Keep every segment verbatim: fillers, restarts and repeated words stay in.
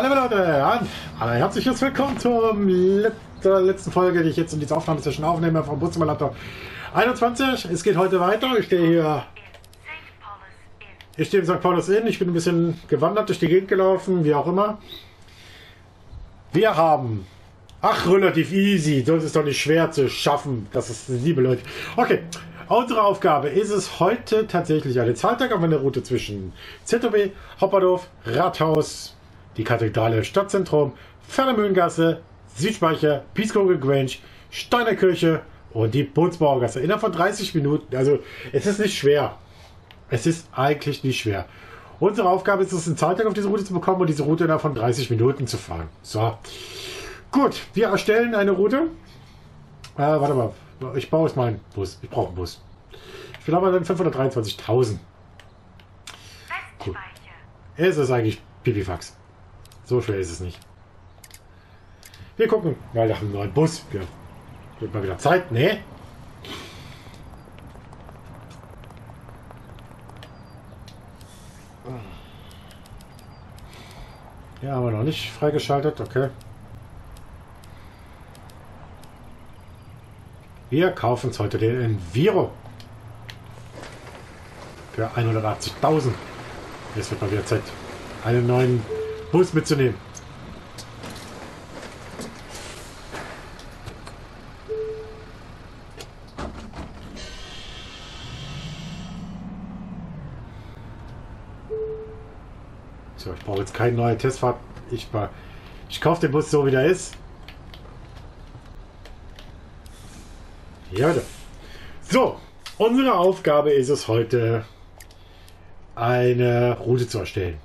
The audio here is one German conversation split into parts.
Ja, liebe Leute, alle herzliches Willkommen zur Let der letzten Folge, die ich jetzt in dieser Aufnahme zwischen aufnehme vom Bus Simulator einundzwanzig. Es geht heute weiter. Ich stehe hier. Ich stehe in Sankt Paulus Inn. Ich bin ein bisschen gewandert, durch die Gegend gelaufen, wie auch immer. Wir haben. Ach, relativ easy. Das ist doch nicht schwer zu schaffen. Das ist liebe Leute. Okay. Unsere Aufgabe ist es heute tatsächlich eine Zahltag auf einer Route zwischen Z O B, Hopperdorf, Rathaus, die Kathedrale, Stadtzentrum, Pferdemühlengasse, Südspeicher, Pieskogel Grange, Steinerkirche und die Bootsbauergasse. Innerhalb von dreißig Minuten. Also es ist nicht schwer. Es ist eigentlich nicht schwer. Unsere Aufgabe ist es, einen Zahltag auf diese Route zu bekommen und diese Route innerhalb von dreißig Minuten zu fahren. So. Gut, wir erstellen eine Route. Äh, warte mal. Ich baue jetzt mal einen Bus. Ich brauche einen Bus. Ich will aber dann fünfhundertdreiundzwanzigtausend. Gut. Es ist eigentlich Pipifax. So schwer ist es nicht. Wir gucken mal nach einem neuen Bus. Ja. Wird mal wieder Zeit. Nee. Ja, haben wir noch nicht freigeschaltet. Okay. Wir kaufen uns heute den Enviro. Für hundertachtzigtausend. Jetzt wird mal wieder Zeit, einen neuen Bus mitzunehmen. So, ich brauche jetzt keine neue Testfahrt. Ich, ich kaufe den Bus so, wie er ist. Ja, bitte. So, unsere Aufgabe ist es heute, eine Route zu erstellen.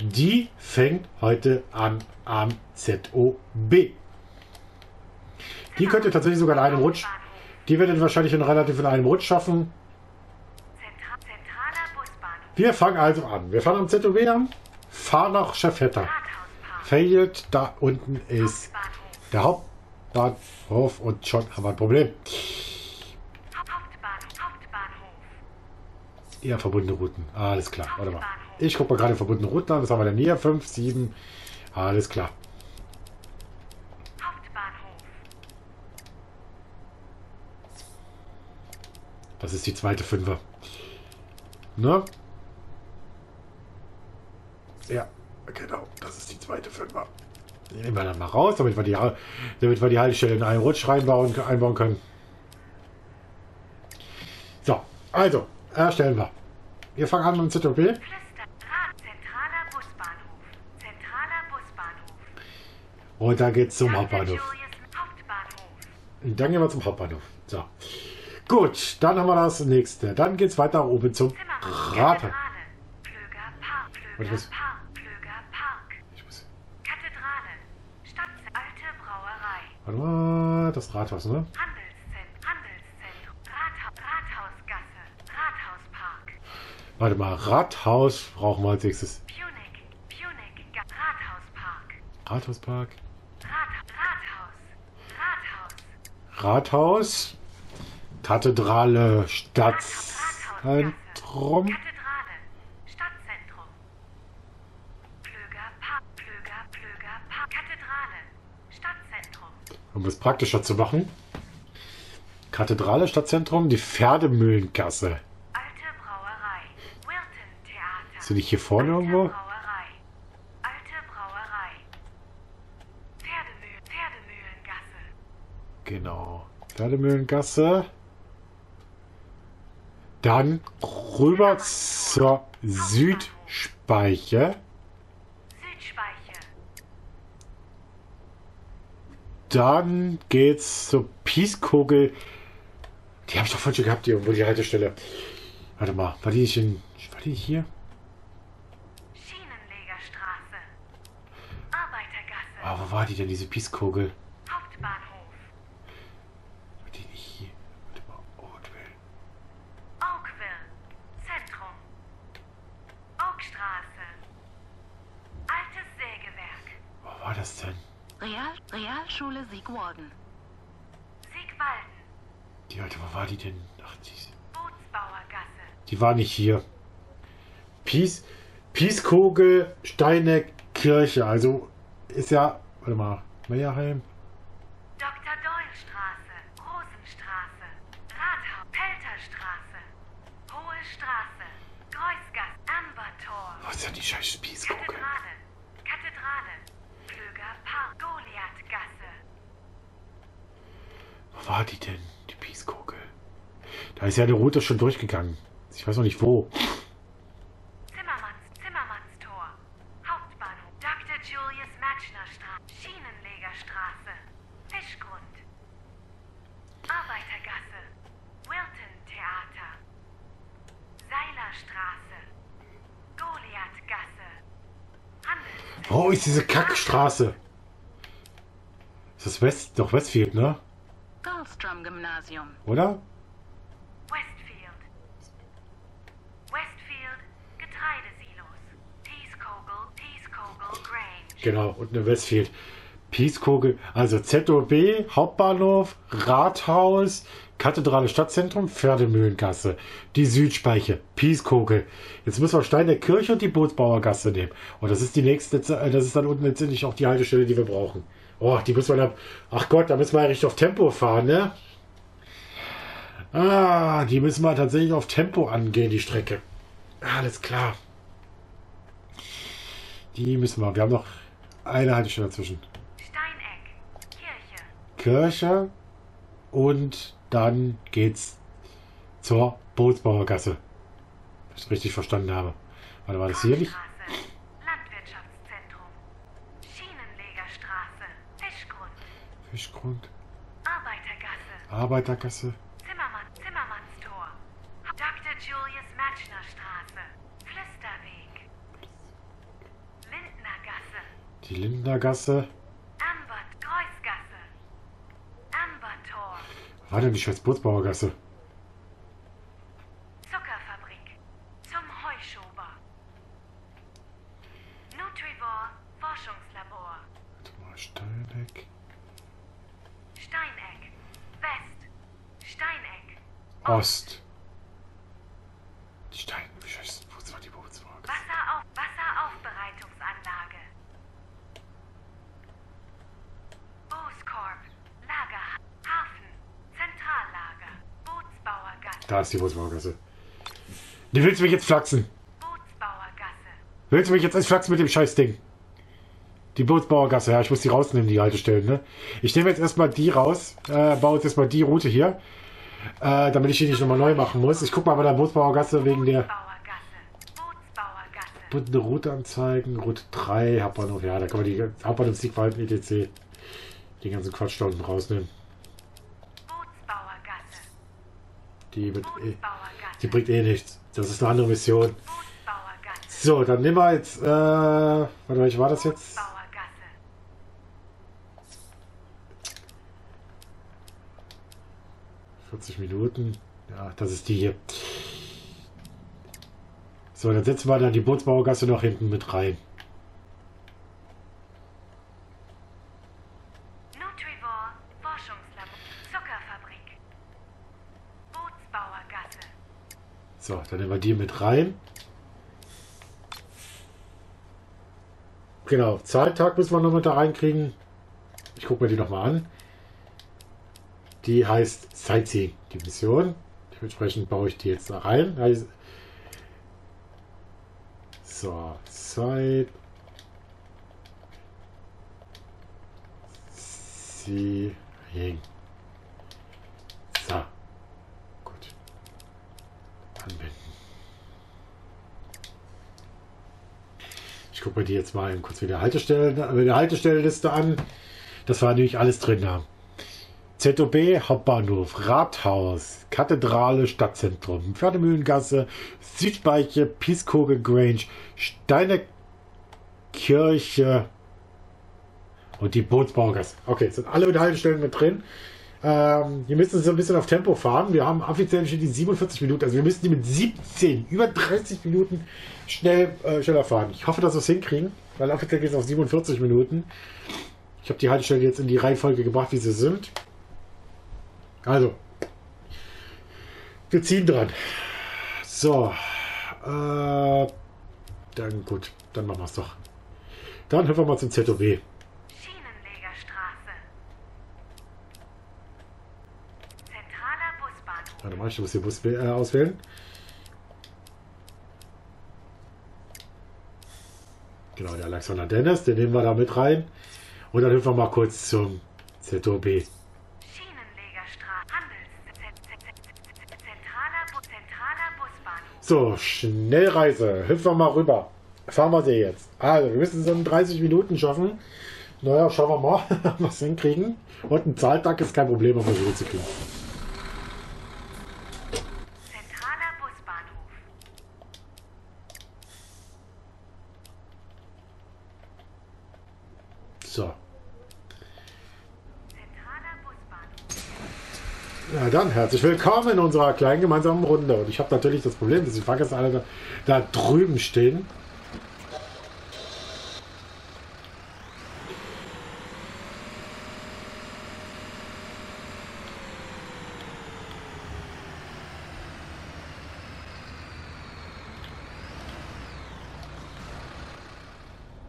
Die fängt heute an am Z O B. Die könnt ihr tatsächlich sogar in einem Rutsch. Die werdet ihr wahrscheinlich in relativ in einem Rutsch schaffen. Wir fangen also an. Wir fahren am Z O B an. Fahren nach Schafetta. Feld, da unten ist der Hauptbahnhof und schon haben wir ein Problem. Ja, verbundene Routen. Alles klar. Warte mal. Ich gucke mal gerade verbundene Routen an. Was haben wir denn hier? fünf, sieben. Alles klar. Das ist die zweite Fünfer. Ne? Ja, genau. Das ist die zweite Fünfer. Die nehmen wir dann mal raus, damit wir die, damit wir die Haltestelle in einen Rutsch reinbauen, einbauen können. So, also. Erstellen wir. Wir fangen an mit dem Z O B. Zentraler Busbahnhof. Zentraler Busbahnhof. Und dann geht's zum Hauptbahnhof. Dann gehen wir zum Hauptbahnhof. So. Gut, dann haben wir das nächste. Dann geht's weiter oben zum Rathaus. Ich muss. Ich muss. Kathedrale. Stadt, alte Brauerei. Warte mal, das Rathaus, ne? Warte mal, Rathaus brauchen wir als nächstes. Punic, Punic, Rathauspark. Rathauspark. Rathaus. Rathaus. Kathedrale, Stadtzentrum. Kathedrale, Stadtzentrum. Plöger Park, Plöger, Plöger Park. Kathedrale, Stadtzentrum. Um es praktischer zu machen. Kathedrale, Stadtzentrum, die Pferdemühlengasse. Sind die hier vorne alte irgendwo? Brauerei. Alte Brauerei. Pferdemühl, Pferdemühlengasse. Genau. Pferdemühlengasse. Dann rüber zur Südspeicher. Südspeicher. Dann geht's zur Pieskogel. Die habe ich doch vorhin schon gehabt, die irgendwo die Haltestelle. Warte mal, war die nicht in. War die hier? Aber wo war die denn, diese Pieskogel? Hauptbahnhof. War die nicht hier? Warte mal, Oakville. Oakville, Zentrum. Oakstraße. Altes Sägewerk. Wo war das denn? Real, Realschule Siegwalden. Siegwalden. Die Leute, wo war die denn? Ach, diese. Bootsbauergasse. Die war nicht hier. Pies, Pieskogel, Steineck. Kirche, also ist ja, warte mal, Meierheim. Doktor Doyle-Straße, Rosenstraße, Rathaus, Pelterstraße, Hohe Straße, Kreuzgasse, Ambertor. Was ist ja die scheiß Spießkugel? Kathedrale, Kathedrale, Plöger Park, Goliathgasse. Wo war die denn, die Spießkugel? Da ist ja die Route schon durchgegangen. Ich weiß noch nicht wo. Wo ist diese Kackstraße? Ist das West, doch Westfield, ne? Goldstrom Gymnasium. Oder? Westfield. Westfield, Getreidesilos. Peaskogel, Peaskogel Grange. Genau, und eine Westfield. Peaskogel, also Z O B, Hauptbahnhof, Rathaus, Kathedrale Stadtzentrum, Pferdemühlengasse, die Südspeiche, Peaskogel. Jetzt müssen wir Stein der Kirche und die Bootsbauergasse nehmen. Und das ist die nächste, das ist dann unten letztendlich auch die Haltestelle, die wir brauchen. Oh, die müssen wir dann, ach Gott, da müssen wir ja richtig auf Tempo fahren, ne? Ah, die müssen wir tatsächlich auf Tempo angehen, die Strecke. Alles klar. Die müssen wir, wir haben noch eine Haltestelle dazwischen. Kirche und dann geht's zur Bootsbauergasse. Wenn ich es richtig verstanden habe. Warte, war das hier nicht? Landwirtschaftszentrum, Schienenlegerstraße, Fischgrund. Fischgrund. Arbeitergasse. Arbeitergasse. Zimmermann, Zimmermannstor. Doktor Julius Matschner Straße. Flüsterweg. Lindnergasse. Die Lindnergasse. War denn die scheiß Bootsbauergasse? Zuckerfabrik. Zum Heuschober. Nutribor. Forschungslabor. Warte mal, Steineck. Steineck. West. Steineck. Ost. Stein. Wie scheiß Boots war die Bootsbauergasse? Wasserauf Wasseraufbereitungsanlage. Booskorb. Lagerhaus. Zentrallager, Bootsbauergasse. Da ist die Bootsbauergasse. Die willst du mich jetzt flachsen? Bootsbauergasse. Willst du mich jetzt als flachsen mit dem Scheißding? Die Bootsbauergasse, ja, ich muss die rausnehmen, die Haltestellen, ne? Ich nehme jetzt erstmal die raus, äh, baue jetzt erstmal die Route hier, äh, damit ich die nicht nochmal neu machen muss. Ich gucke mal bei der Bootsbauergasse wegen der... Bootsbauergasse. Bootsbauergasse. Route anzeigen, Route drei, Hauptbahnhof, ja, da kann man die Hauptbahnhof Siegverhalten et cetera. Den ganzen Quatsch da unten rausnehmen. Die, mit, die bringt eh nichts. Das ist eine andere Mission. So, dann nehmen wir jetzt. Äh, warte, welche war das jetzt? vierzig Minuten. Ja, das ist die hier. So, dann setzen wir dann die Bootsbauergasse noch hinten mit rein. So, dann nehmen wir die mit rein. Genau, Zahltag müssen wir noch mit da reinkriegen. Ich gucke mir die nochmal an. Die heißt Sightseeing, die Mission. Dementsprechend baue ich die jetzt da rein. So, Sightseeing. So. Ich gucke mir die jetzt mal kurz wieder Haltestellen, die Haltestellenliste an, dass wir natürlich alles drin haben. Z O B, Hauptbahnhof, Rathaus, Kathedrale, Stadtzentrum, Pferdemühlengasse, Südspeiche, Peaskogel Grange, Steiner Kirche und die Bootsbauergasse. Okay, jetzt sind alle mit Haltestellen mit drin. Ähm, wir müssen so ein bisschen auf Tempo fahren. Wir haben offiziell schon die siebenundvierzig Minuten. Also wir müssen die mit siebzehn, über dreißig Minuten schnell, äh, schneller fahren. Ich hoffe, dass wir es hinkriegen, weil offiziell geht es auf siebenundvierzig Minuten. Ich habe die Haltestelle jetzt in die Reihenfolge gebracht, wie sie sind. Also, wir ziehen dran. So, äh, dann gut, dann machen wir es doch. Dann hören wir mal zum Z O W. Warte mal, ich muss den Bus äh, auswählen. Genau, der Alexander Dennis, den nehmen wir da mit rein. Und dann hüpfen wir mal kurz zum Z O B. So, Schnellreise. Hüpfen wir mal rüber. Fahren wir sie jetzt. Also, wir müssen es in dreißig Minuten schaffen. Naja, schauen wir mal, was wir hinkriegen. Und ein Zahltag ist kein Problem, um das Ruhe zu kriegen. So. Na dann, herzlich willkommen in unserer kleinen gemeinsamen Runde. Und ich habe natürlich das Problem, dass die Fahrgäste alle da, da drüben stehen.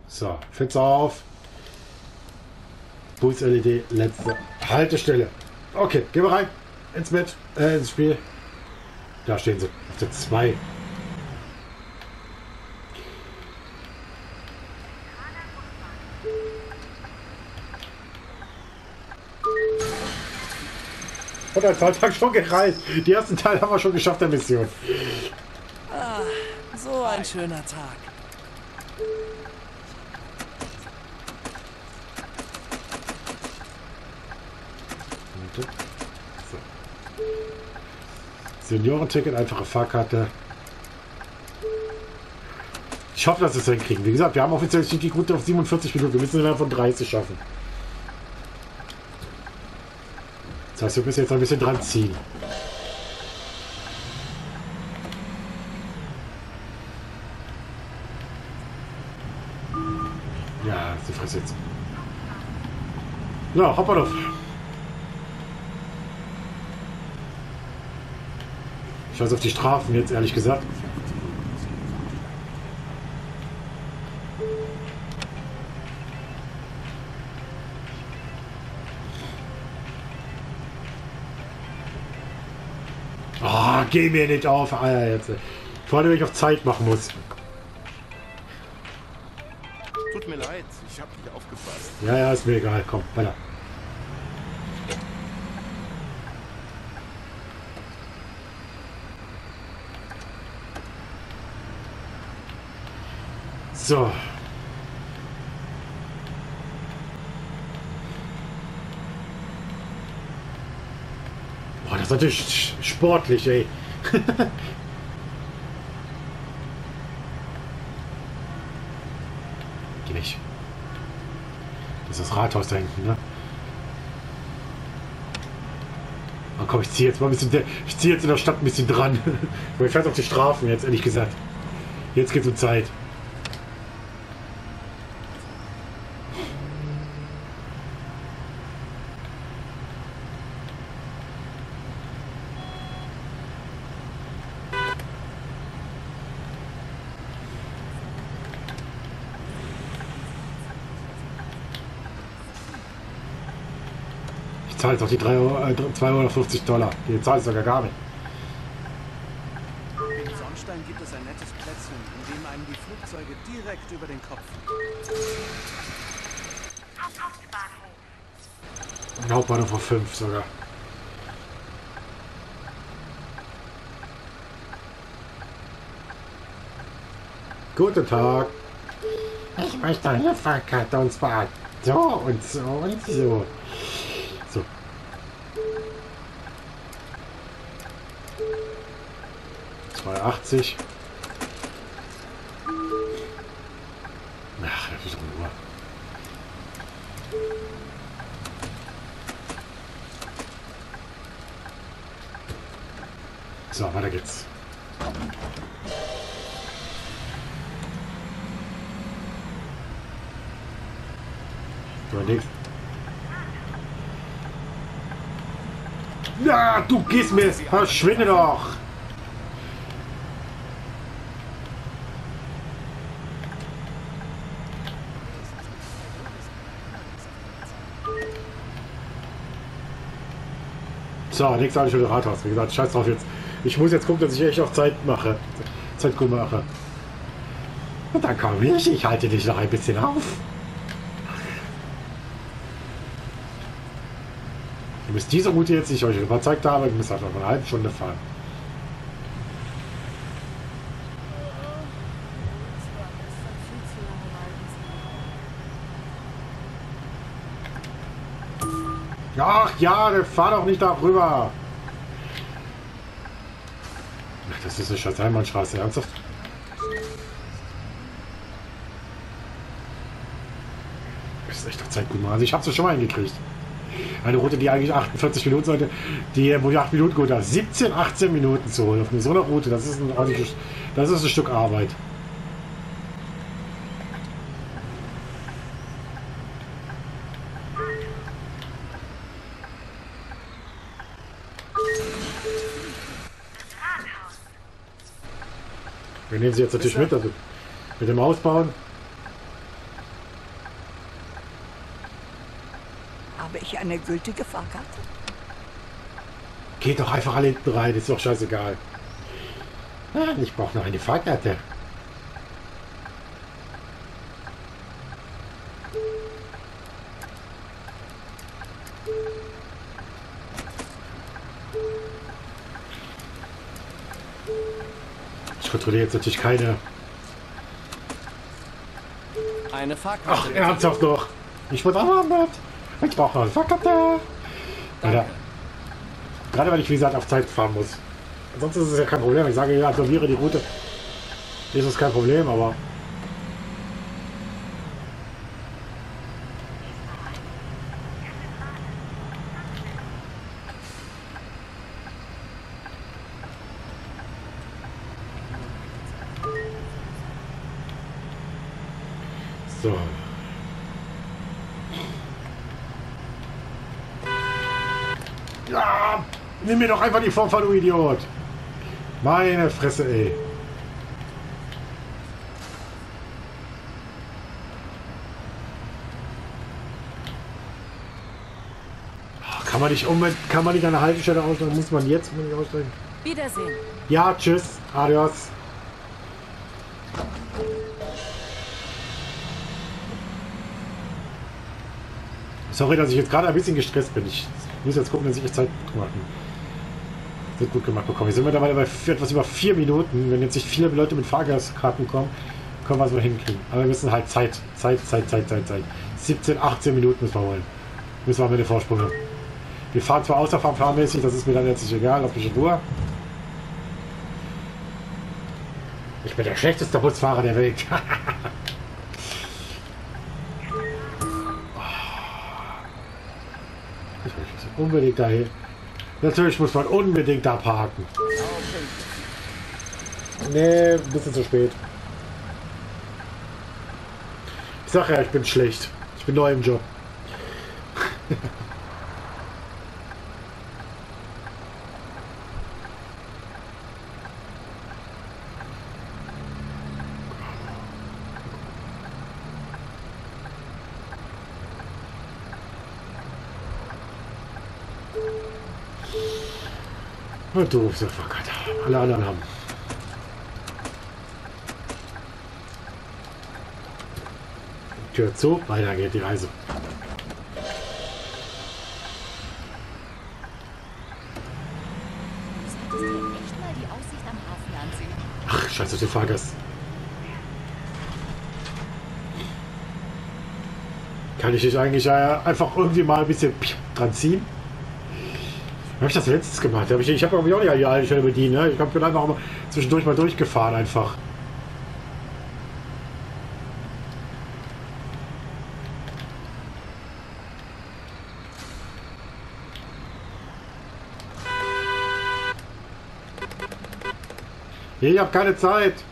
So, Fenster auf. Bus-L E D, letzte Haltestelle. Okay, gehen wir rein. Ins Bett, äh, ins Spiel. Da stehen sie. Auf der zwei. Und ein Zahltag schon gereist. Die ersten Teil haben wir schon geschafft der Mission. Ah, so ein schöner Tag. Seniorenticket, einfache Fahrkarte. Ich hoffe, dass wir es hinkriegen. Wie gesagt, wir haben offiziell die Route auf siebenundvierzig Minuten. Wir müssen innerhalb von dreißig schaffen. Das heißt, wir müssen jetzt ein bisschen dran ziehen. Ja, sie frisst jetzt. Ja, hopp auf. Ich weiß auf die Strafen jetzt, ehrlich gesagt. Ah, oh, geh mir nicht auf, Alter, jetzt. Vor allem, wenn ich auf Zeit machen muss. Tut mir leid, ich hab nicht aufgepasst. Ja, ja, ist mir egal. Komm, weiter. So. Boah, das ist natürlich sportlich, ey. Geh nicht. Das ist das Rathaus da hinten, ne? Oh, komm, ich ziehe jetzt mal ein bisschen. Ich ziehe jetzt in der Stadt ein bisschen dran. Aber ich fährt's auf die Strafen jetzt, ehrlich gesagt. Jetzt geht's um Zeit. Zahlt doch die zweihundertfünfzig Dollar. Die zahlt sogar gar nicht. In Sonnstein gibt es ein nettes Plätzchen, in dem einem die Flugzeuge direkt über den Kopf. Hauptbahnhof. Hauptbahnhof auf fünf sogar. Guten Tag. Ich möchte eine Fahrkarte und zwar so und so und so. So. zwei achtzig. Ach, das ist Ruhe. So, weiter geht's. Überlegt. Ja, du gehst mir jetzt. Verschwinde doch. So, nächstes Mal habe ich schon das Rathaus. Wie gesagt, scheiß drauf jetzt. Ich muss jetzt gucken, dass ich echt auf Zeit mache. Zeit gut mache. Und dann komm ich, ich halte dich noch ein bisschen auf. Ihr müsst diese Route jetzt, die ich euch überzeugt habe, ihr müsst einfach eine halbe Stunde fahren. Ach ja, dann fahr doch nicht da rüber. Ach, das ist eine Schatz-Einbahnstraße, ernsthaft? Das ist echt doch Zeit gut machen. Also ich hab's ja schon mal hingekriegt. Eine Route, die eigentlich achtundvierzig Minuten sollte, die wo ich acht Minuten gut hat. siebzehn, achtzehn Minuten zu holen auf so einer Route, das ist ein ordentliches, das ist ein Stück Arbeit. Wir nehmen sie jetzt natürlich mit, also mit dem Ausbauen. Habe ich eine gültige Fahrkarte? Geht doch einfach alle hinten rein, ist doch scheißegal. Nein, ich brauche noch eine Fahrkarte. Ich kontrolliere jetzt natürlich keine. Eine Fahrkarte. Ach, ernsthaft noch. Ich wurde angemeldet. Ich brauche noch eine Fahrkarte. Alter. Gerade weil ich, wie gesagt, auf Zeit fahren muss. Ansonsten ist es ja kein Problem. Ich sage, ich absolviere die Route. Ist es kein Problem, aber. So. Ja, nimm mir doch einfach die Vorfahrt, du Idiot. Meine Fresse, ey. Kann man nicht unbedingt, kann man nicht an der Haltestelle aussteigen? Muss man jetzt unbedingt aussteigen? Wiedersehen. Ja, tschüss. Adios. Sorry, dass ich jetzt gerade ein bisschen gestresst bin. Ich muss jetzt gucken, dass ich Zeit gut machen. Wird gut gemacht bekommen. Wir sind mittlerweile bei etwas über vier Minuten. Wenn jetzt nicht viele Leute mit Fahrgastkarten kommen, können wir es mal hinkriegen. Aber wir müssen halt Zeit, Zeit, Zeit, Zeit, Zeit, Zeit. siebzehn, achtzehn Minuten müssen wir holen. Müssen wir mit den Vorsprung haben. Wir fahren zwar außerfahrmäßig, das ist mir dann letztlich egal. Lass mich in Ruhe. Ich bin der schlechteste Busfahrer der Welt. Unbedingt dahin. Natürlich muss man unbedingt da parken. Nee, ein bisschen zu spät. Ich sag ja, ich bin schlecht. Ich bin neu im Job. Und du rufst einfach Gott. Alle anderen haben. Tür zu, weiter geht die Reise. Ach, scheiße, den Fahrgast. Kann ich dich eigentlich äh, einfach irgendwie mal ein bisschen dran ziehen? Habe ich das letztes gemacht? Ich, ich habe auch nicht die Haltestelle bedient. Ne? Ich bin einfach mal zwischendurch mal durchgefahren einfach. Ich habe keine Zeit.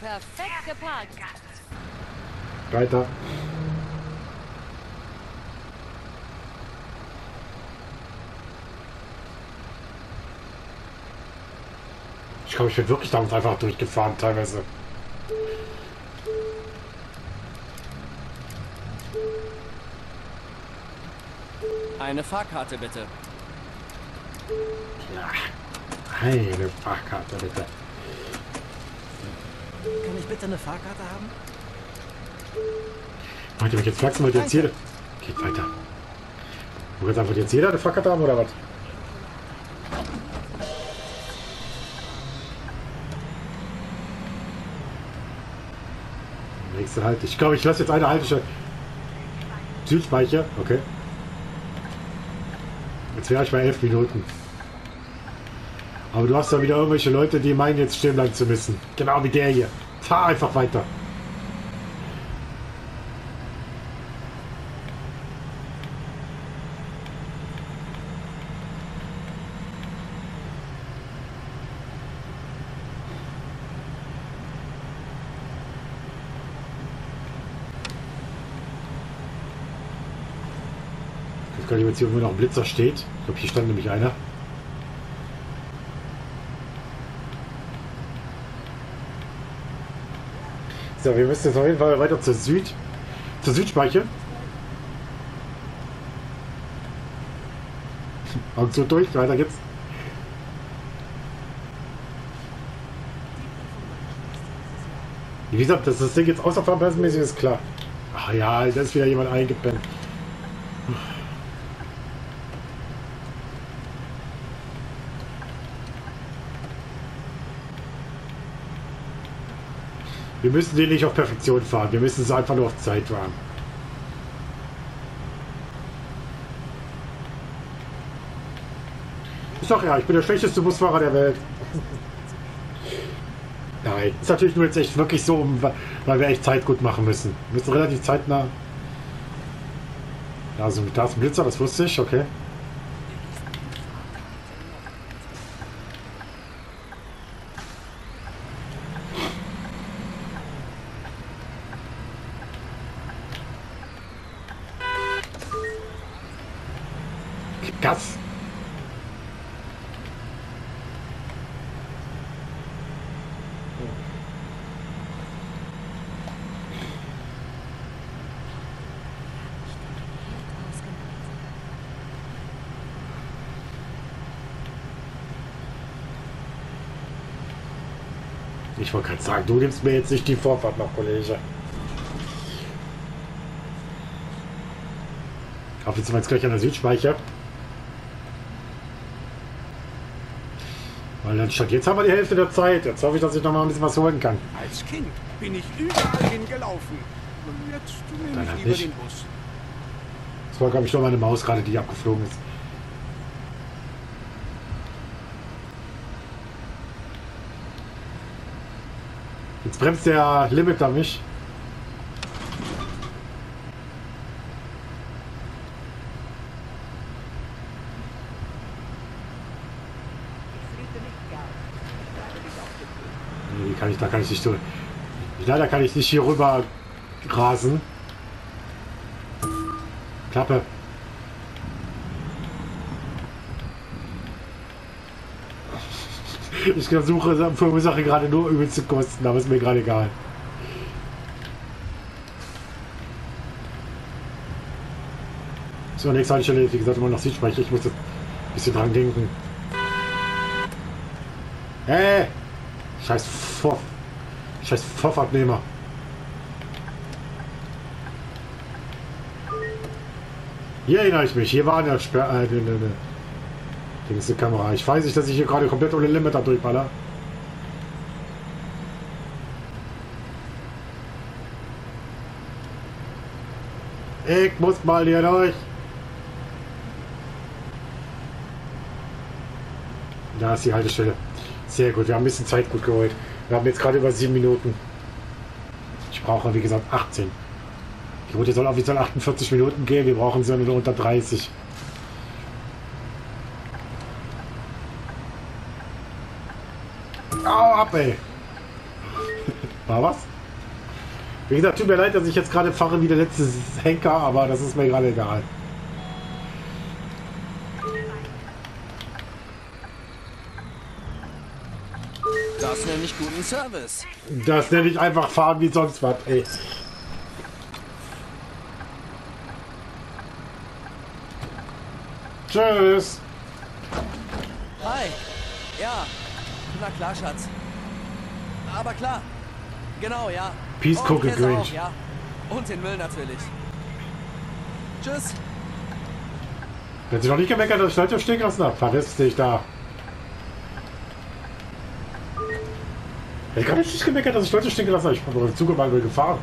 Perfekt geparkt. Weiter. Ich glaube, ich bin wirklich damit einfach durchgefahren teilweise. Eine Fahrkarte bitte. Ja, eine Fahrkarte bitte. Kann ich bitte eine Fahrkarte haben? Wollt ihr mich jetzt flachsen, wollt ihr jetzt jeder... Geht weiter. Wollt ihr jetzt jeder eine Fahrkarte haben oder was? Nächste Halte. Ich glaube, ich lasse jetzt eine Haltestelle. Südspeicher, okay. Jetzt wäre ich bei elf Minuten. Aber du hast ja wieder irgendwelche Leute, die meinen, jetzt stehen bleiben zu müssen. Genau wie der hier. Fahr einfach weiter. Ich weiß gar nicht, ob jetzt hier irgendwo noch ein Blitzer steht. Ich glaube, hier stand nämlich einer. So, wir müssen jetzt auf jeden Fall weiter zur Süd, zur Südspeiche. Und so durch, weiter geht's. Wie gesagt, dass das Ding jetzt außerverhältnismäßig ist, klar. Ach ja, da ist wieder jemand eingepennt. Wir müssen den nicht auf Perfektion fahren, wir müssen es einfach nur auf Zeit fahren. Ist doch ja, ich bin der schlechteste Busfahrer der Welt. Nein, ist natürlich nur jetzt echt wirklich so, weil wir echt Zeit gut machen müssen. Wir müssen relativ zeitnah... Also da ist ein Blitzer, das wusste ich, okay. Gas. Ich wollte gerade sagen, du nimmst mir jetzt nicht die Vorfahrt noch, Kollege. Auf jetzt sind wir jetzt gleich an der Südspeicher. Statt jetzt haben wir die Hälfte der Zeit. Jetzt hoffe ich, dass ich noch mal ein bisschen was holen kann. Als Kind bin ich überall hingelaufen. Und jetzt nehme ich lieber den Bus. Das war, glaube ich, noch meine Maus gerade, die abgeflogen ist. Jetzt bremst der Limiter mich. Kann ich, da kann ich nicht durch. Leider kann ich nicht hier rüber rasen. Klappe. Ich versuche, verursache gerade nur übel zu kosten, aber ist mir gerade egal. So, nächste Stelle, wie gesagt, immer noch Südspeicher. Ich muss jetzt ein bisschen dran denken. Hey! Scheiß Vor... Scheiß Vorfahrtnehmer. Hier erinnere ich mich. Hier war eine Sperr... Äh, ne, ne, ne. Dings die Kamera. Ich weiß nicht, dass ich hier gerade komplett ohne Limiter durchballer. Ich muss mal hier durch. Da ist die Haltestelle. Sehr gut, wir haben ein bisschen Zeit gut geholt. Wir haben jetzt gerade über sieben Minuten. Ich brauche, wie gesagt, achtzehn. Die Route soll offiziell achtundvierzig Minuten gehen. Wir brauchen sie nur unter dreißig. Au, ab, ey. War was? Wie gesagt, tut mir leid, dass ich jetzt gerade fahre wie der letzte Henker, aber das ist mir gerade egal. Das nenne ich guten Service. Das nenne ich einfach fahren wie sonst was, ey. Tschüss. Hi. Ja. Na klar, Schatz. Aber klar. Genau, ja. Peace, Cookie Grinch. Ja. Und den Müll natürlich. Tschüss. Wenn sie noch nicht gemeckert hat, schneidet ihr stehen lassen ab. Verlässt dich da. Ich habe nicht gemeckert, dass ich Leute stehen gelassen habe. Ich bin aber zugewandt und gefahren.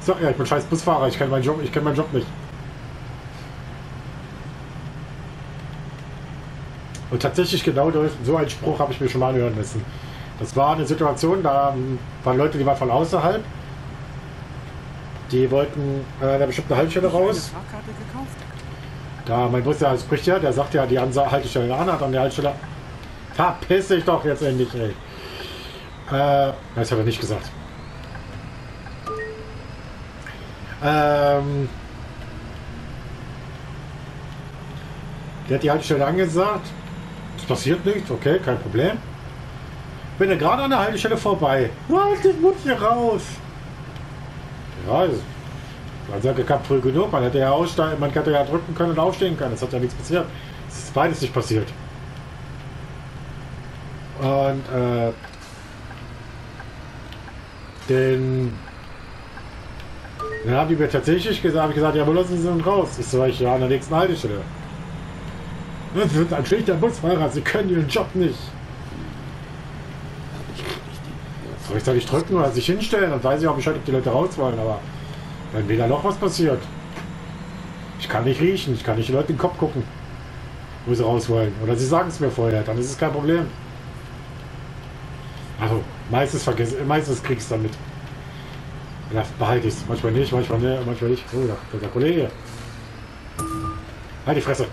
Ich sag ja, ich bin scheiß Busfahrer. Ich kenne meinen Job, ich kenne meinen Job nicht. Und tatsächlich genau so einen Spruch habe ich mir schon mal anhören müssen. Das war eine Situation, da waren Leute, die waren von außerhalb. Die wollten an einer bestimmten Haltestelle raus. Da mein Bus, der spricht ja, der sagt ja, die Haltestelle an hat an der Haltestelle. Verpiss dich doch jetzt endlich, ey. Äh, das hat er nicht gesagt. Ähm, der hat die Haltestelle angesagt. Es passiert nichts, okay, kein Problem. Bin ja gerade an der Haltestelle vorbei. Halt den Mund hier raus! Ja, man sagt, er kam früh genug. Man hätte ja aussteigen, man hätte ja drücken können und aufstehen können. Es hat ja nichts passiert. Es ist beides nicht passiert. Und, äh... Denn dann haben die mir tatsächlich gesagt, habe ich gesagt, ja, wir lassen sie uns raus. Ich so, ich ja an der nächsten Haltestelle. Das sind ein schlichter Busfahrer, sie können ihren Job nicht. Soll ich da nicht drücken oder sich hinstellen? Dann weiß ich auch Bescheid, ob die Leute raus wollen, aber wenn weder noch was passiert. Ich kann nicht riechen, ich kann nicht die Leute in den Kopf gucken, wo sie raus wollen. Oder sie sagen es mir vorher, dann ist es kein Problem. Also, meistens vergessen, meistens kriegst du damit. Ja, behalte ich es. Manchmal nicht, manchmal nicht, manchmal nicht. Oh, da ist der Kollege. Halt die Fresse.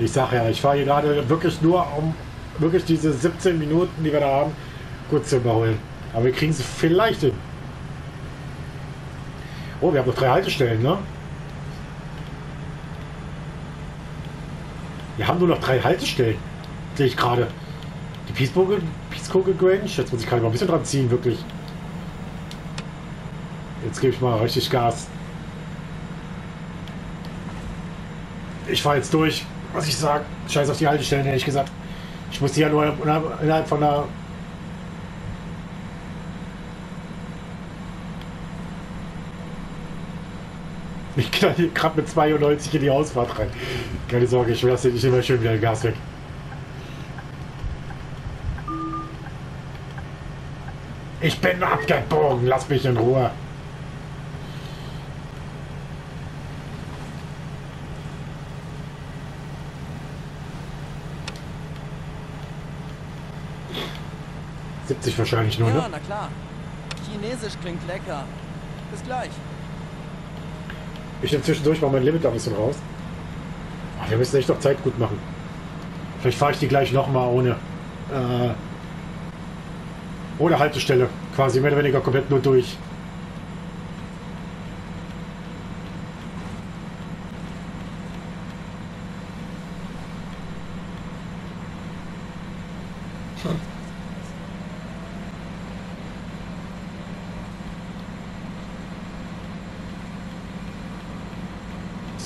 Ich sage ja, ich fahre hier gerade wirklich nur um wirklich diese siebzehn Minuten, die wir da haben, gut zu überholen. Aber wir kriegen es vielleicht hin. Oh, wir haben noch drei Haltestellen, ne? Wir haben nur noch drei Haltestellen. Sehe ich gerade. Die Peace-Kugel Grange. Jetzt muss ich gerade mal ein bisschen dran ziehen, wirklich. Jetzt gebe ich mal richtig Gas. Ich fahre jetzt durch, was ich sage. Scheiß auf die Haltestellen, ehrlich gesagt. Ich muss die ja nur innerhalb von einer... Ich knall hier gerade mit zweiundneunzig in die Ausfahrt rein. Keine Sorge, ich lasse nicht immer schön wieder Gas weg. Ich bin abgebogen, lass mich in Ruhe. siebzig wahrscheinlich nur, ja, ne? Ja, na klar. Chinesisch klingt lecker. Bis gleich. Ich nehme zwischendurch mal mein Limit ein bisschen raus. Ach, wir müssen echt noch Zeit gut machen. Vielleicht fahre ich die gleich nochmal ohne. Äh, ohne Haltestelle. Quasi mehr oder weniger komplett nur durch.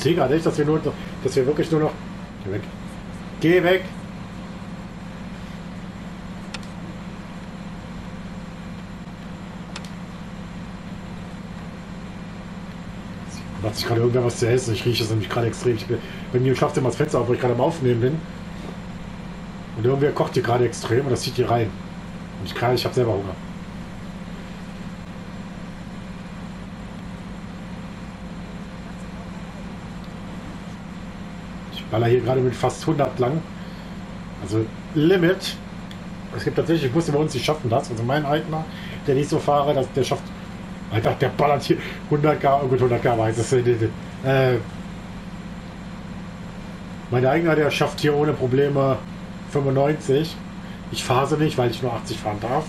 Ich sehe gerade nicht, dass wir nur noch, dass wir wirklich nur noch. Geh weg. Geh weg! Macht sich gerade irgendwer was zu essen. Ich rieche es nämlich gerade extrem. Ich bin, bei mir schafft immer das Fenster auf, wo ich gerade am Aufnehmen bin. Und irgendwer kocht hier gerade extrem und das zieht hier rein. Und ich gerade, ich habe selber Hunger. Weil er hier gerade mit fast hundert lang. Also Limit. Es gibt tatsächlich Busse bei uns, die schaffen das. Also mein Eigner, der nicht so fahre, dass der schafft. Alter, der ballert hier hunderttausend. Oh gut, hunderttausend weiß es. Äh, mein Eigner, der schafft hier ohne Probleme fünfundneunzig. Ich fahre sie nicht, weil ich nur achtzig fahren darf.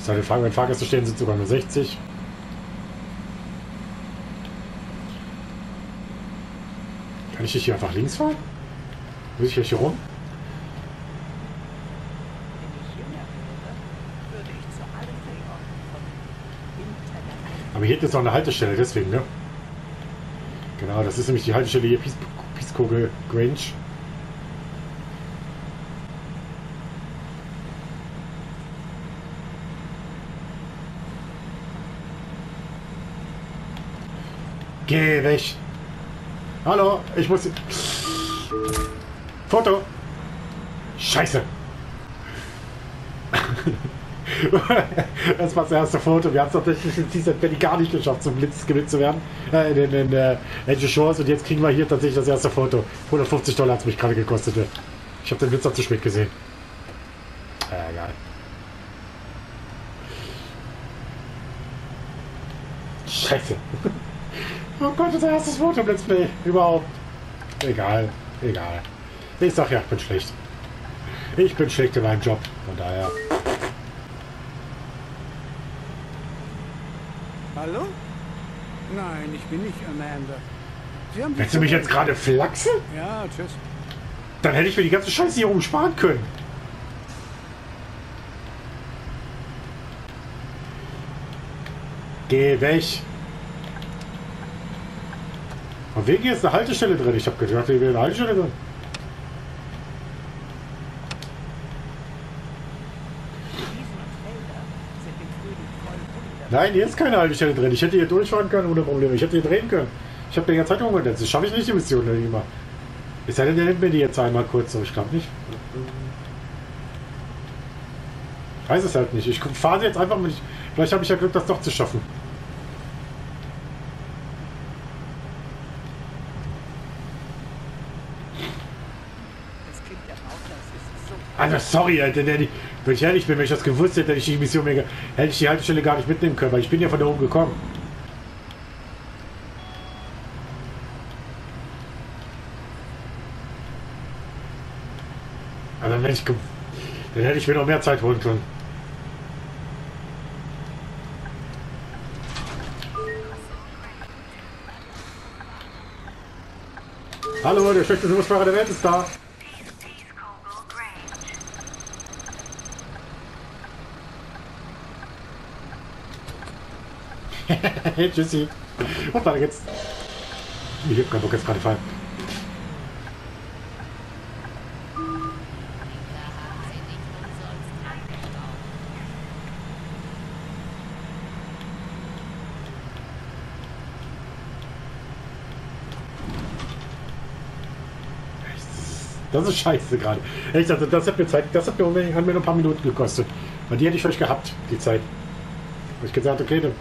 Ich soll fragen, wenn Fahrgäste stehen, sind sogar nur sechzig. Kann ich hier einfach links fahren? Muss ich hier rum? Aber hier hinten ist noch eine Haltestelle, deswegen, ne? Genau, das ist nämlich die Haltestelle hier, Pieskogel Grange. Geh weg! Hallo, ich muss... Foto! Scheiße! Das war das erste Foto. Wir haben es tatsächlich in dieser Penny gar nicht geschafft, zum Blitz gewinnt zu werden. Äh, in den in, in, uh, Angel Shores. Und jetzt kriegen wir hier tatsächlich das erste Foto. hundertfünfzig Dollar hat es mich gerade gekostet. Ich habe den Blitzer zu spät gesehen. Äh, egal. Scheiße. Oh Gott, unser erstes Foto im Let's Play. Überhaupt. Egal. Egal. Ich sag ja, ich bin schlecht. Ich bin schlecht in meinem Job. Von daher. Hallo? Nein, ich bin nicht Amanda. Sie haben Willst du mich jetzt gerade flachsen? Ja, tschüss. Dann hätte ich mir die ganze Scheiße hier oben sparen können. Geh weg. Auf Weg hier ist eine Haltestelle drin. Ich habe gedacht, hier wäre eine Haltestelle drin. Nein, hier ist keine Haltestelle drin. Ich hätte hier durchfahren können ohne Probleme. Ich hätte hier drehen können. Ich habe die ganze Zeit rumgedacht. Das schaffe ich nicht, die Mission nicht immer. Es sei denn, der nimmt mir die jetzt einmal kurz. So, ich glaube nicht. Ich weiß es halt nicht. Ich fahre sie jetzt einfach mit. Vielleicht habe ich ja Glück, das doch zu schaffen. Alter, sorry, Alter, der, wenn ich ehrlich bin, wenn ich das gewusst hätte, hätte ich die Mission mehr, hätte ich die Haltestelle gar nicht mitnehmen können, weil ich bin ja von da oben gekommen. Aber wenn ich, dann hätte ich mir noch mehr Zeit holen können. Hallo, der schlechteste Busfahrer der Welt ist da. Hey, tschüssi. Und weiter geht's. Ich hab keinen Bock, jetzt gerade fallen. Das ist scheiße gerade. Echt, also das hat mir Zeit, das hat mir, hat mir noch ein paar Minuten gekostet. Weil die hätte ich euch gehabt, die Zeit. Hab ich gesagt, okay, dann.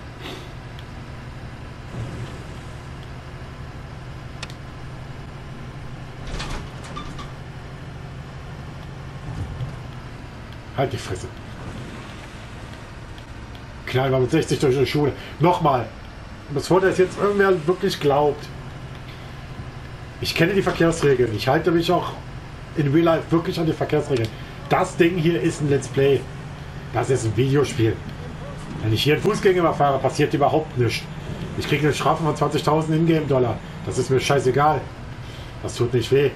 Halt die Fresse. Knall mal mit sechzig durch die Schule. Nochmal. Das Vorteil ist jetzt, irgendwer wirklich glaubt. Ich kenne die Verkehrsregeln. Ich halte mich auch in Real Life wirklich an die Verkehrsregeln. Das Ding hier ist ein Let's Play. Das ist ein Videospiel. Wenn ich hier einen Fußgänger überfahre, passiert überhaupt nichts. Ich kriege eine Strafe von zwanzigtausend Ingame-Dollar. Das ist mir scheißegal. Das tut nicht weh.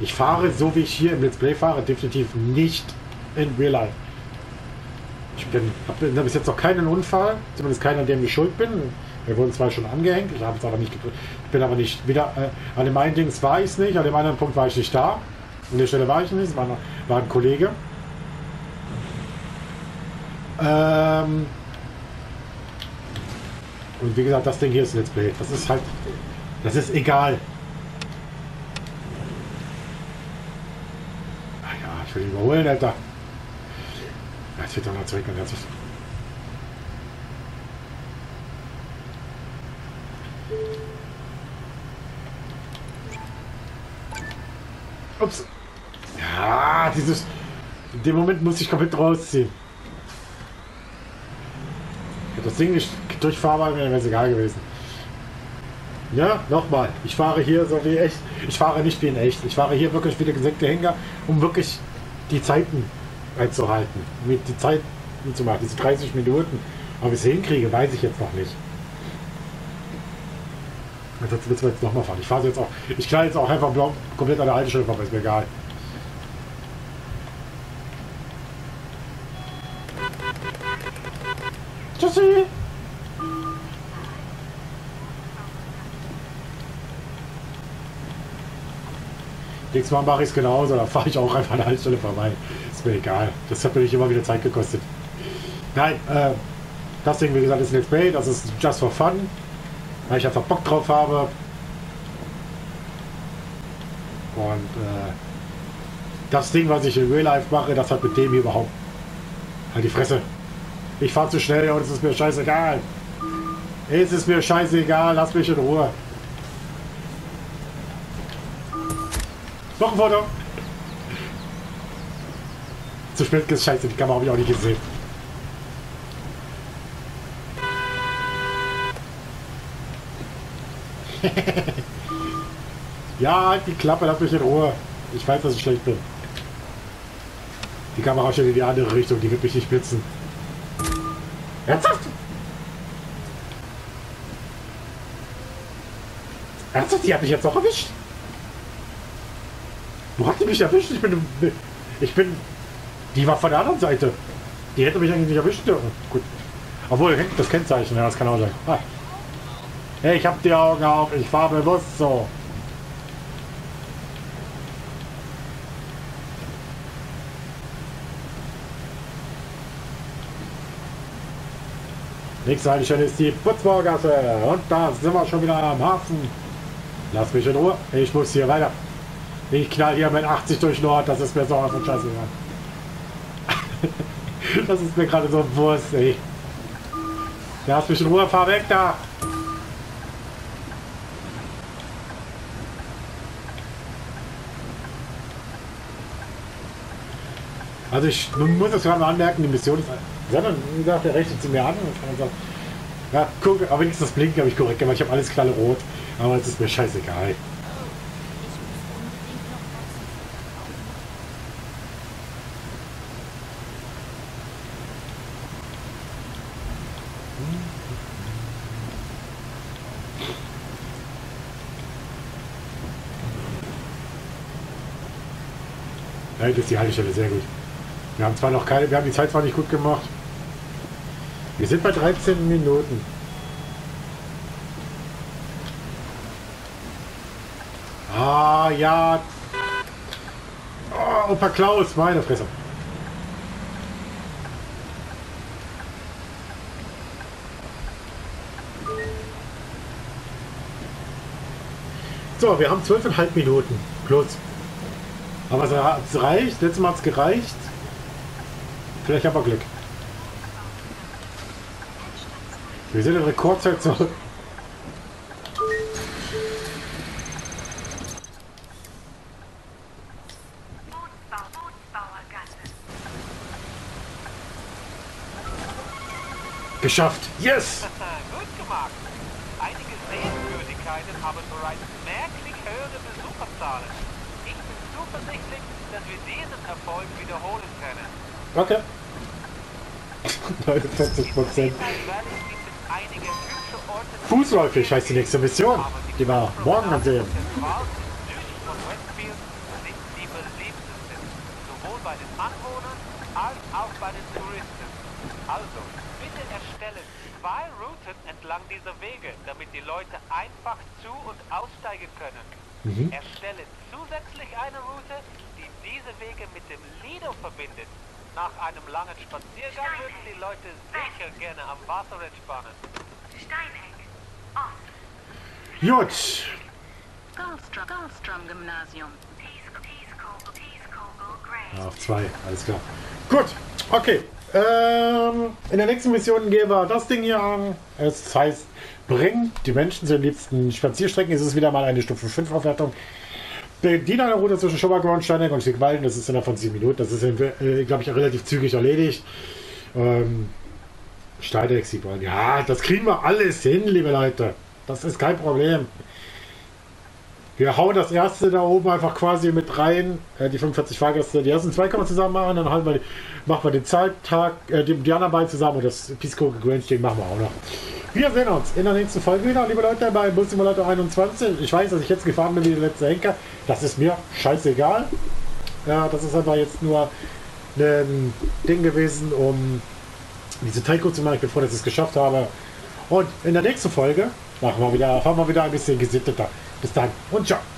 Ich fahre, so wie ich hier im Let's Play fahre, definitiv nicht in Real Life. Ich bin, habe hab bis jetzt noch keinen Unfall, zumindest keiner, an dem ich schuld bin. Wir wurden zwar schon angehängt, ich habe es aber nicht gedrückt. Ich bin aber nicht wieder. Äh, an dem einen Dings war ich es nicht, an dem anderen Punkt war ich nicht da. An der Stelle war ich nicht, es war, war ein Kollege. Ähm Und wie gesagt, das Ding hier ist ein Let's Play. Das ist halt. Das ist egal. Überholen, Alter. Jetzt wird er noch zurück und jetzt ist. Ups. Ja, dieses. In dem Moment muss ich komplett rausziehen. Das Ding nicht durchfahrbar wäre mir egal gewesen. Ja, nochmal. Ich fahre hier so wie echt. Ich fahre nicht wie in echt. Ich fahre hier wirklich wie der gesenkte Hänger, um wirklich die Zeiten einzuhalten. Mit die Zeit Minuten zu machen, diese dreißig Minuten. Ob ich es hinkriege, weiß ich jetzt noch nicht. Jetzt müssen wir jetzt nochmal fahren. Ich fahre jetzt auch. Ich knall jetzt auch einfach komplett an der Haltestelle vorbei, ist mir egal. Tschüssi! Nächstes Mal mache ich es genauso, da fahre ich auch einfach an der Haltestelle vorbei. Ist mir egal. Das hat mir nicht immer wieder Zeit gekostet. Nein, äh, das Ding, wie gesagt, ist Let's Play, das ist just for fun. Weil ich einfach Bock drauf habe. Und äh, das Ding, was ich in Real Life mache, das hat mit dem hier überhaupt halt die Fresse. Ich fahre zu schnell und es ist mir scheißegal. Es ist mir scheißegal, lass mich in Ruhe. Noch ein Foto. Zu spät ist scheiße, die Kamera habe ich auch nicht gesehen. Ja, halt die Klappe, lass mich in Ruhe. Ich weiß, dass ich schlecht bin. Die Kamera steht in die andere Richtung, die wird mich nicht blitzen. Ernsthaft? Ernsthaft? Die hat mich jetzt auch erwischt? Wo hat die mich erwischt? Ich bin... Ich bin... Die war von der anderen Seite. Die hätte mich eigentlich nicht erwischen dürfen. Gut. Obwohl, hängt das Kennzeichen. Ja, das kann auch sein. Ah. Hey, ich hab die Augen auf, ich fahr bewusst so. Nächste Haltestelle ist die Putzmorgasse und da sind wir schon wieder am Hafen. Lass mich in Ruhe, ich muss hier weiter. Ich knall hier mit achtzig durch Nord, das ist mir so auf den Scheiß gegangen. Das ist mir gerade so Wurst, ey. Lass mich in Ruhe, fahr weg da. Also ich muss das gerade mal anmerken, die Mission ist... Sondern, wie gesagt, der rechnet sie mir an und sagt, ja, guck, aber wenigstens das Blinken habe ich korrekt gemacht, ich habe alles klar rot, aber es ist mir scheißegal. Ja, das ist die Haltestelle, sehr gut. Wir haben zwar noch keine, wir haben die Zeit zwar nicht gut gemacht. Wir sind bei dreizehn Minuten. Ah ja. Oh, Opa Klaus, meine Fresse. So, wir haben zwölfeinhalb Minuten. Plus. Aber es reicht, letztes Mal hat es gereicht. Vielleicht haben wir Glück. Wir sind in Rekordzeit zurück. Geschafft! Yes! Gut gemacht! Einige Sehenswürdigkeiten haben bereits merklich höhere Besucherzahlen. Ich bin zuversichtlich, dass wir diesen Erfolg wiederholen können. Okay. neunundvierzig Prozent. Fußläufig heißt die nächste Mission, die wir morgen dann sehen. Sowohl bei den Anwohnern als auch bei den Touristen. Also, bitte erstelle zwei Routen entlang dieser Wege, damit die Leute einfach zu- und aussteigen können. Mhm. Erstelle zusätzlich eine Route, die diese Wege mit dem Lido verbindet. Nach einem langen Spaziergang würden die Leute sicher gerne am Wasser entspannen. Steinheck. Ost. Jutsch. Gymnasium. Auf zwei, alles klar. Gut, okay. Ähm, in der nächsten Mission gehen wir das Ding hier an. Es heißt, bring die Menschen zu den liebsten Spazierstrecken. Es ist wieder mal eine Stufe fünf Aufwertung. Die eine Route zwischen Schumberg, Steinheck und Stiegwalden, das ist innerhalb von sieben Minuten. Das ist, äh, glaube ich, relativ zügig erledigt. Ähm, Steinheck, Stiegwalden. Ja, das kriegen wir alles hin, liebe Leute. Das ist kein Problem. Wir hauen das erste da oben einfach quasi mit rein, äh, die fünfundvierzig Fahrgäste, die ersten zwei kann man zusammen machen, dann halten wir, machen wir den Zeittag, äh, die, die anderen beiden zusammen und das Pisco Grange, den machen wir auch noch. Wir sehen uns in der nächsten Folge wieder, liebe Leute, bei Bus Simulator einundzwanzig. Ich weiß, dass ich jetzt gefahren bin wie der letzte Henker, das ist mir scheißegal. Ja, das ist einfach jetzt nur ein Ding gewesen, um diese Taiko zu machen. Ich bin froh, dass ich es geschafft habe. Und in der nächsten Folge machen wir wieder, fahren wir wieder ein bisschen gesitteter. Bis dann und ciao.